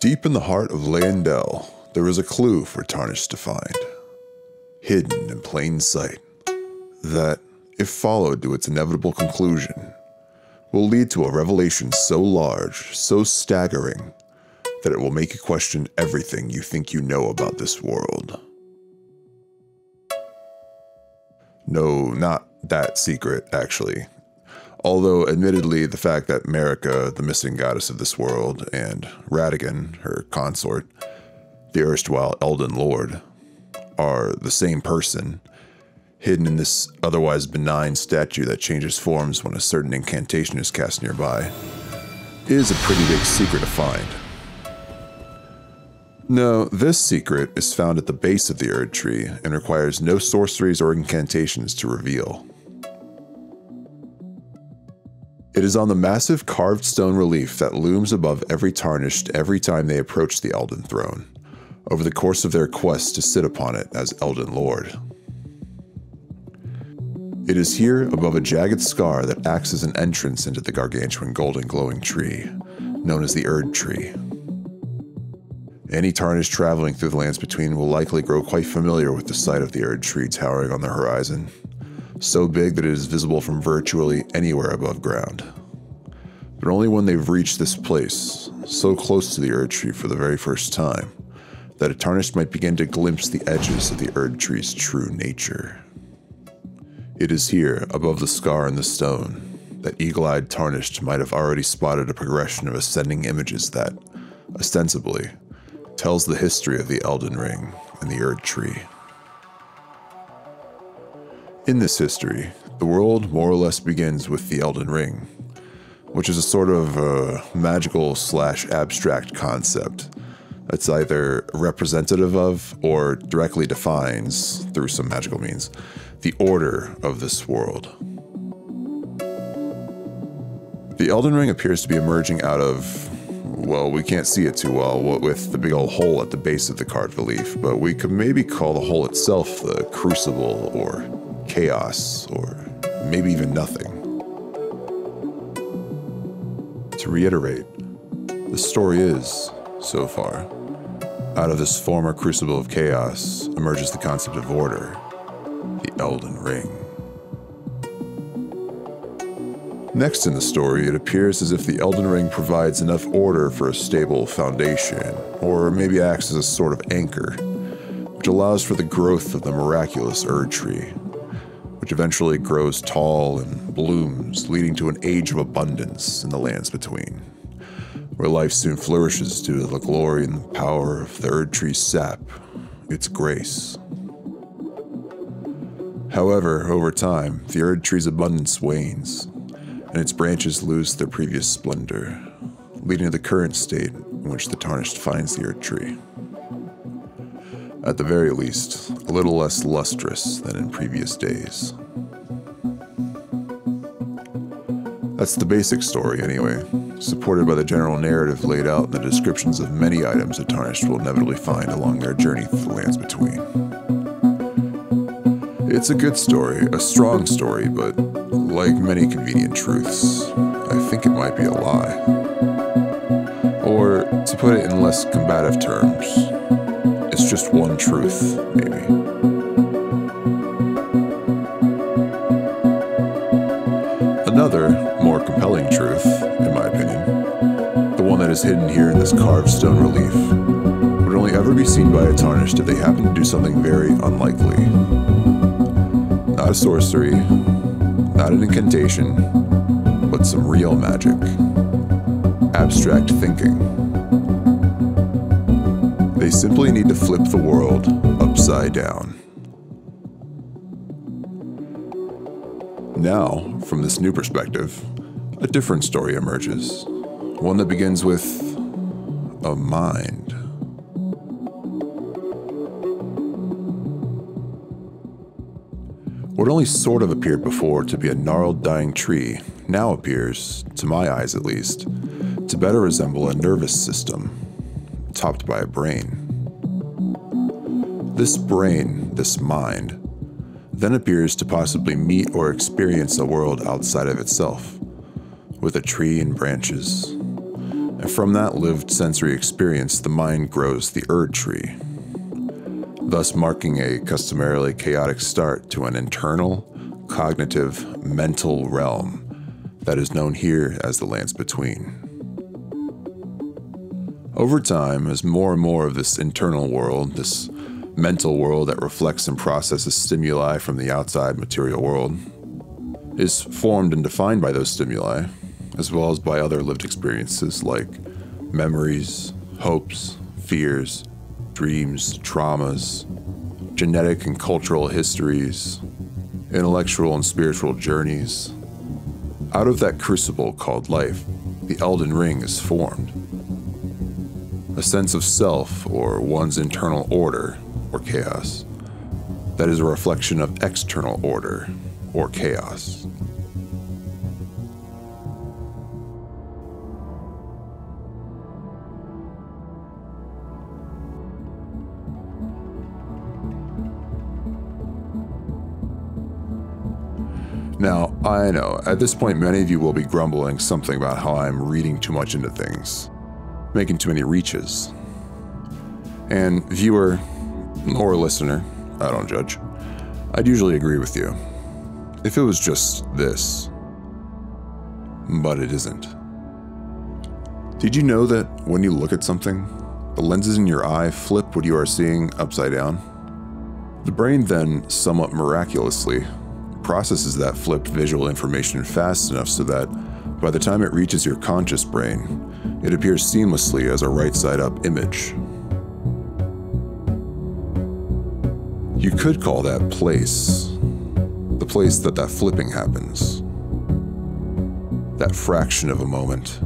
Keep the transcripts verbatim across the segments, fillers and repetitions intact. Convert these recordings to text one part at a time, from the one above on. Deep in the heart of Leyndell, there is a clue for Tarnished to find, hidden in plain sight, that, if followed to its inevitable conclusion, will lead to a revelation so large, so staggering, that it will make you question everything you think you know about this world. No, not that secret, actually. Although, admittedly, the fact that Merica, the missing goddess of this world, and Radigan, her consort, the erstwhile Elden Lord, are the same person, hidden in this otherwise benign statue that changes forms when a certain incantation is cast nearby, is a pretty big secret to find. No, this secret is found at the base of the Erdtree and requires no sorceries or incantations to reveal. It is on the massive carved stone relief that looms above every Tarnished every time they approach the Elden Throne, over the course of their quest to sit upon it as Elden Lord. It is here above a jagged scar that acts as an entrance into the gargantuan golden glowing tree, known as the Erdtree. Any Tarnished traveling through the lands between will likely grow quite familiar with the sight of the Erdtree towering on the horizon, so big that it is visible from virtually anywhere above ground. But only when they've reached this place, so close to the Erdtree for the very first time, that a Tarnished might begin to glimpse the edges of the Erdtree's true nature. It is here, above the scar in the stone, that eagle-eyed Tarnished might have already spotted a progression of ascending images that, ostensibly, tells the history of the Elden Ring and the Erdtree. In this history, the world more or less begins with the Elden Ring, which is a sort of uh, magical slash abstract concept that's either representative of or directly defines, through some magical means, the order of this world. The Elden Ring appears to be emerging out of, well, we can't see it too well with the big old hole at the base of the carved relief, but we could maybe call the hole itself the crucible, or chaos, or maybe even nothing. To reiterate, the story is, so far, out of this former crucible of chaos emerges the concept of order, the Elden Ring. Next in the story, it appears as if the Elden Ring provides enough order for a stable foundation, or maybe acts as a sort of anchor, which allows for the growth of the miraculous Erdtree, which eventually grows tall and blooms, leading to an age of abundance in the lands between, where life soon flourishes due to the glory and the power of the Erdtree's sap, its grace. However, over time, the Erdtree's abundance wanes, and its branches lose their previous splendor, leading to the current state in which the Tarnished finds the Erdtree. At the very least, a little less lustrous than in previous days. That's the basic story anyway, supported by the general narrative laid out in the descriptions of many items the Tarnished will inevitably find along their journey through the lands between. It's a good story, a strong story, but like many convenient truths, I think it might be a lie. Or, to put it in less combative terms, it's just one truth, maybe. Another, more compelling truth, in my opinion, the one that is hidden here in this carved stone relief, would only ever be seen by a Tarnished if they happen to do something very unlikely. Not a sorcery, not an incantation, but some real magic. Abstract thinking. They simply need to flip the world upside down. Now, from this new perspective, a different story emerges. One that begins with a mind. What only sort of appeared before to be a gnarled dying tree now appears, to my eyes at least, to better resemble a nervous system, topped by a brain. This brain, this mind, then appears to possibly meet or experience a world outside of itself, with a tree and branches, and from that lived sensory experience the mind grows the Erdtree, thus marking a customarily chaotic start to an internal, cognitive, mental realm that is known here as the Lands Between. Over time, as more and more of this internal world, this mental world that reflects and processes stimuli from the outside material world, is formed and defined by those stimuli, as well as by other lived experiences like memories, hopes, fears, dreams, traumas, genetic and cultural histories, intellectual and spiritual journeys. Out of that crucible called life, the Elden Ring is formed. A sense of self, or one's internal order, or chaos, that is a reflection of external order, or chaos. Now, I know, at this point many of you will be grumbling something about how I'm reading too much into things, making too many reaches. And viewer, or listener, I don't judge, I'd usually agree with you, if it was just this. But it isn't. Did you know that when you look at something, the lenses in your eye flip what you are seeing upside down? The brain then, somewhat miraculously, processes that flipped visual information fast enough so that, by the time it reaches your conscious brain, it appears seamlessly as a right-side-up image. You could call that place, the place that that flipping happens, that fraction of a moment,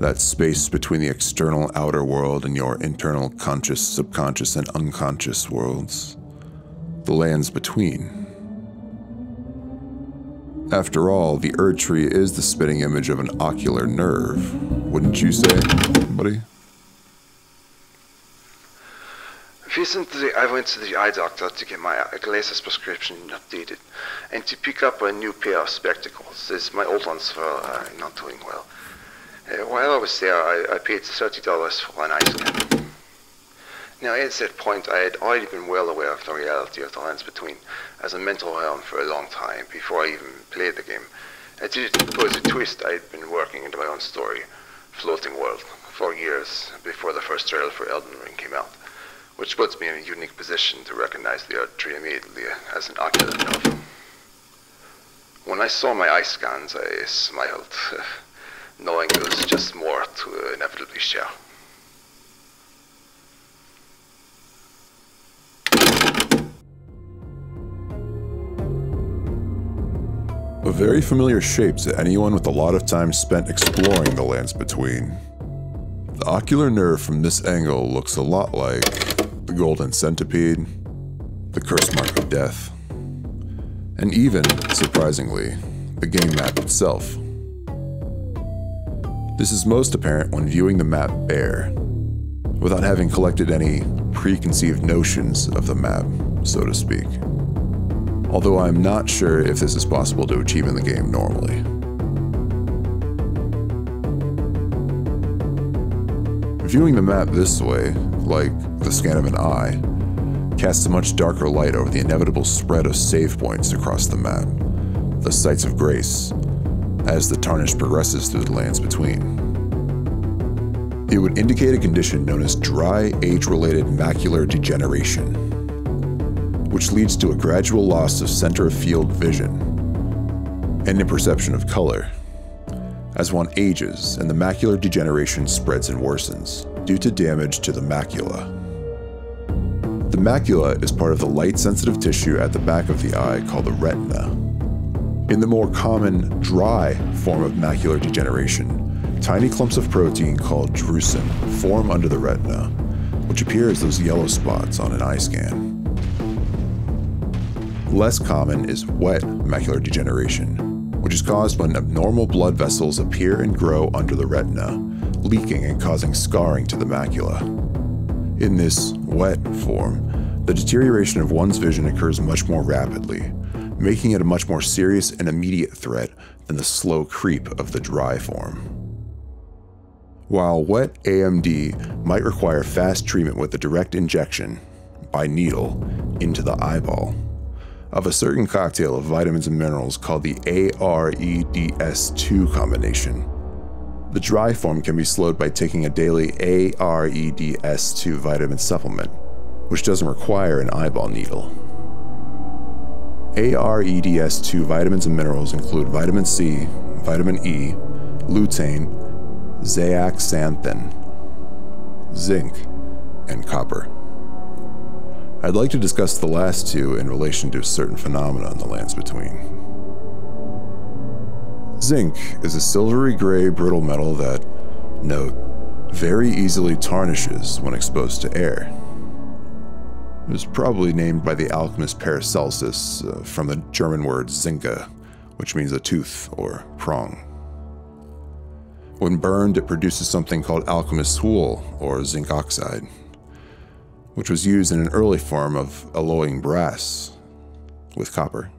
that space between the external outer world and your internal conscious, subconscious, and unconscious worlds, the lands between. After all, the Erdtree is the spitting image of an ocular nerve, wouldn't you say, buddy? Recently, I went to the eye doctor to get my glasses prescription updated and to pick up a new pair of spectacles, as my old ones were uh, not doing well. Uh, while I was there, I, I paid thirty dollars for an eye scan. Now, at that point, I had already been well aware of the reality of the Lands Between as a mental realm for a long time before I even played the game. I did it because a twist I had been working into my own story, Floating World, for years before the first trailer for Elden Ring came out, which puts me in a unique position to recognize the Erdtree immediately as an ocular nerve. When I saw my eye scans, I smiled, knowing it was just more to inevitably share. A very familiar shape to anyone with a lot of time spent exploring the Lands Between. The ocular nerve from this angle looks a lot like the Golden Centipede, the Curse Mark of Death, and even, surprisingly, the game map itself. This is most apparent when viewing the map bare, without having collected any preconceived notions of the map, so to speak. Although I'm not sure if this is possible to achieve in the game normally. Viewing the map this way, like the scan of an eye, casts a much darker light over the inevitable spread of save points across the map, the sites of grace, as the Tarnished progresses through the Lands Between. It would indicate a condition known as dry, age-related macular degeneration, which leads to a gradual loss of center of field vision and in perception of color as one ages, and the macular degeneration spreads and worsens due to damage to the macula. The macula is part of the light-sensitive tissue at the back of the eye called the retina. In the more common, dry form of macular degeneration, tiny clumps of protein called drusen form under the retina, which appear as those yellow spots on an eye scan. Less common is wet macular degeneration, which is caused when abnormal blood vessels appear and grow under the retina, leaking and causing scarring to the macula. In this wet form, the deterioration of one's vision occurs much more rapidly, making it a much more serious and immediate threat than the slow creep of the dry form. While wet A M D might require fast treatment with a direct injection, by needle, into the eyeball, of a certain cocktail of vitamins and minerals called the A R E D S two combination. The dry form can be slowed by taking a daily A R E D S two vitamin supplement, which doesn't require an eyeball needle. A R E D S two vitamins and minerals include vitamin C, vitamin E, lutein, zeaxanthin, zinc, and copper. I'd like to discuss the last two in relation to certain phenomena in the lands between. Zinc is a silvery gray brittle metal that, note, very easily tarnishes when exposed to air. It was probably named by the alchemist Paracelsus uh, from the German word zinca, which means a tooth or prong. When burned, it produces something called alchemist's wool, or zinc oxide, which was used in an early form of alloying brass with copper.